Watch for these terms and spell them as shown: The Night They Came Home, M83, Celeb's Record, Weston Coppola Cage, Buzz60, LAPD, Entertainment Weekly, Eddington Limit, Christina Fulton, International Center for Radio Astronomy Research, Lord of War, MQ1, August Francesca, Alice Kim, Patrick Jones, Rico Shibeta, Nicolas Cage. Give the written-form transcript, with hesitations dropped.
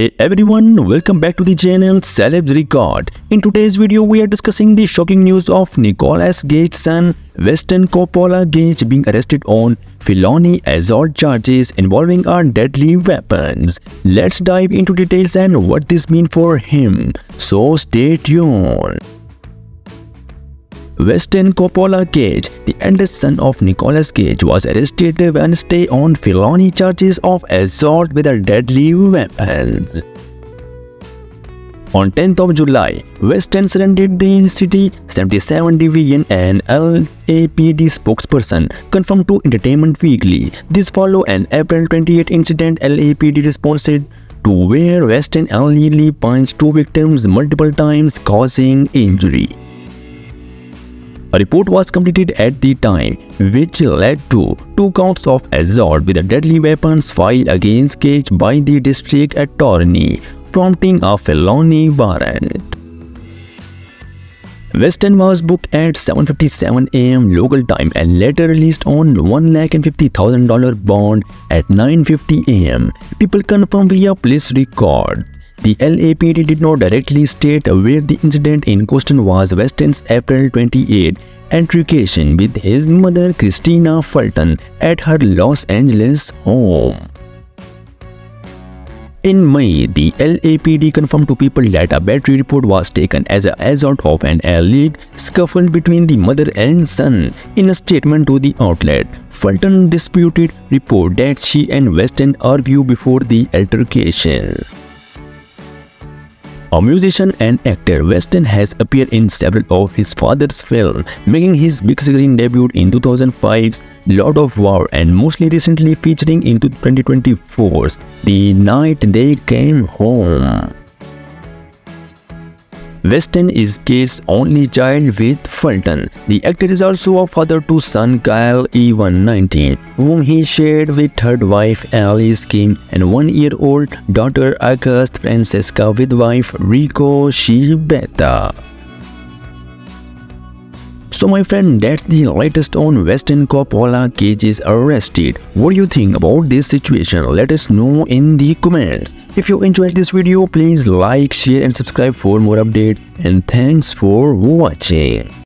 Hey everyone, welcome back to the channel Celeb's Record. In today's video, we are discussing the shocking news of Nicolas Cage's son Weston Coppola Cage being arrested on felony assault charges involving deadly weapons. Let's dive into details and what this means for him. So stay tuned. Weston Coppola Cage, the eldest son of Nicolas Cage, was arrested Wednesday on felony charges of assault with a deadly weapon. On 10th of July, Weston surrendered the City 77 Division, and LAPD spokesperson confirmed to Entertainment Weekly. This followed an April 28 incident. LAPD responded to where Weston allegedly punched two victims multiple times, causing injury. A report was completed at the time, which led to two counts of assault with deadly weapons filed against Cage by the district attorney, prompting a felony warrant. Weston was booked at 7:57 AM local time and later released on $1,50,000 bond at 9:50 AM, people confirmed via police record. The LAPD did not directly state where the incident in question was. Weston's April 28 altercation with his mother Christina Fulton at her Los Angeles home. In May, the LAPD confirmed to people that a battery report was taken as a result of an alleged scuffle between the mother and son. In a statement to the outlet, Fulton disputed report that she and Weston argued before the altercation. A musician and actor, Weston has appeared in several of his father's films, making his big screen debut in 2005's Lord of War and most recently featuring in 2024's The Night They Came Home. Weston is Cage's only child with Fulton. The actor is also a father to son Kyle, 19, whom he shared with third wife Alice Kim and one-year-old daughter August Francesca with wife Rico Shibeta. So my friend, that's the latest on Weston Coppola Cage is arrested. What do you think about this situation? Let us know in the comments. If you enjoyed this video, please like, share and subscribe for more updates, and thanks for watching.